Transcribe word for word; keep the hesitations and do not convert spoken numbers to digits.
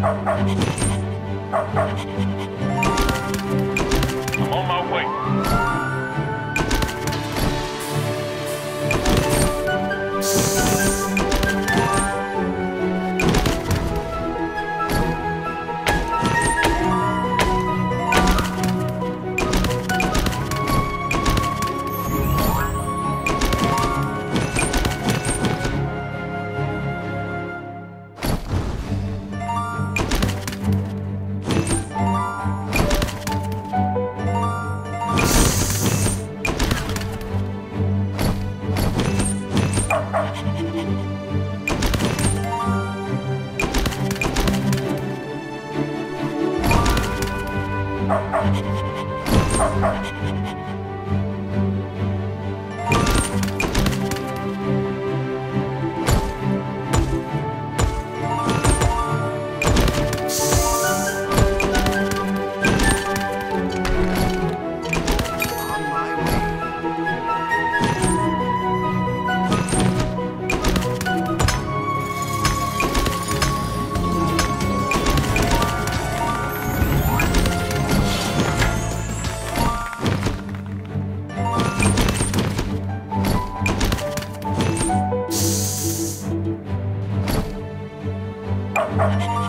I'm on my way. All right.